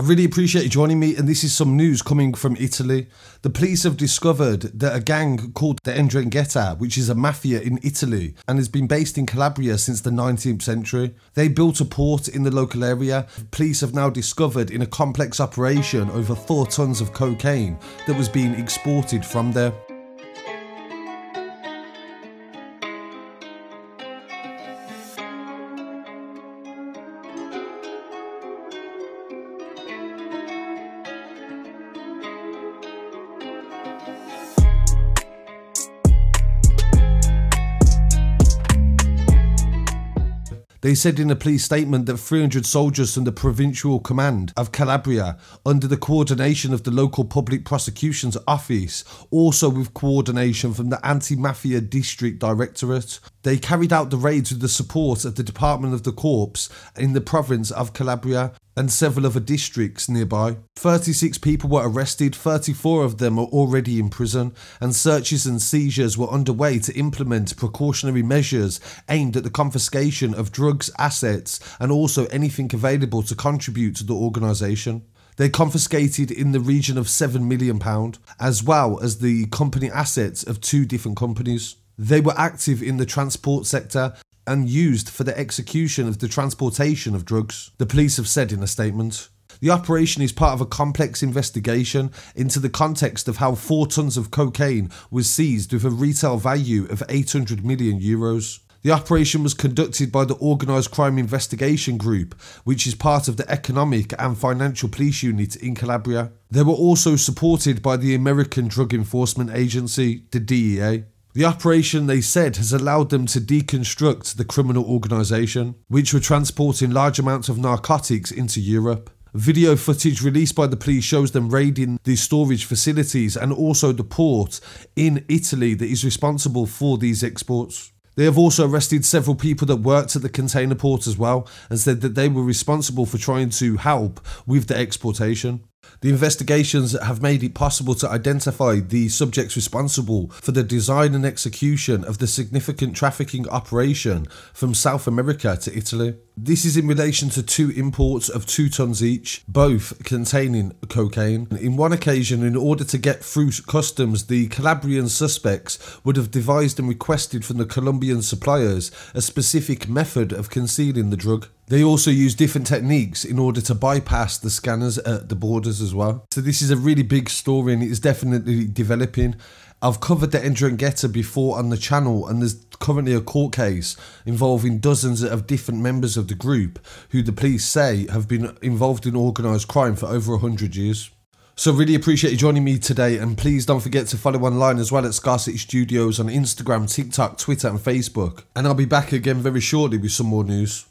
I really appreciate you joining me, and this is some news coming from Italy. The police have discovered that a gang called the 'Ndrangheta, which is a mafia in Italy and has been based in Calabria since the 19th century. They built a port in the local area. Police have now discovered in a complex operation over 4 tons of cocaine that was being exported from there. They said in a police statement that 300 soldiers from the provincial command of Calabria, under the coordination of the local public prosecution's office, also with coordination from the anti-mafia district directorate, they carried out the raids with the support of the Department of the Corps in the province of Calabria and several other districts nearby. 36 people were arrested, 34 of them are already in prison, and searches and seizures were underway to implement precautionary measures aimed at the confiscation of drugs, assets, and also anything available to contribute to the organisation. They confiscated in the region of £7 million, as well as the company assets of 2 different companies. They were active in the transport sector and used for the execution of the transportation of drugs, the police have said in a statement. The operation is part of a complex investigation into the context of how 4 tons of cocaine was seized with a retail value of €800 million. The operation was conducted by the Organised Crime Investigation Group, which is part of the Economic and Financial Police Unit in Calabria. They were also supported by the American Drug Enforcement Agency, the DEA. The operation, they said, has allowed them to deconstruct the criminal organisation, which were transporting large amounts of narcotics into Europe. Video footage released by the police shows them raiding the storage facilities and also the port in Italy that is responsible for these exports. They have also arrested several people that worked at the container port as well, and said that they were responsible for trying to help with the exportation. The investigations have made it possible to identify the subjects responsible for the design and execution of the significant trafficking operation from South America to Italy. This is in relation to 2 imports of 2 tons each, both containing cocaine. In one occasion, in order to get through customs, the Calabrian suspects would have devised and requested from the Colombian suppliers a specific method of concealing the drug. They also use different techniques in order to bypass the scanners at the borders as well. So this is a really big story, and it is definitely developing. I've covered the 'Ndrangheta before on the channel, and there's currently a court case involving dozens of different members of the group who the police say have been involved in organised crime for over 100 years. So really appreciate you joining me today, and please don't forget to follow online as well at Scarcity Studios on Instagram, TikTok, Twitter and Facebook. And I'll be back again very shortly with some more news.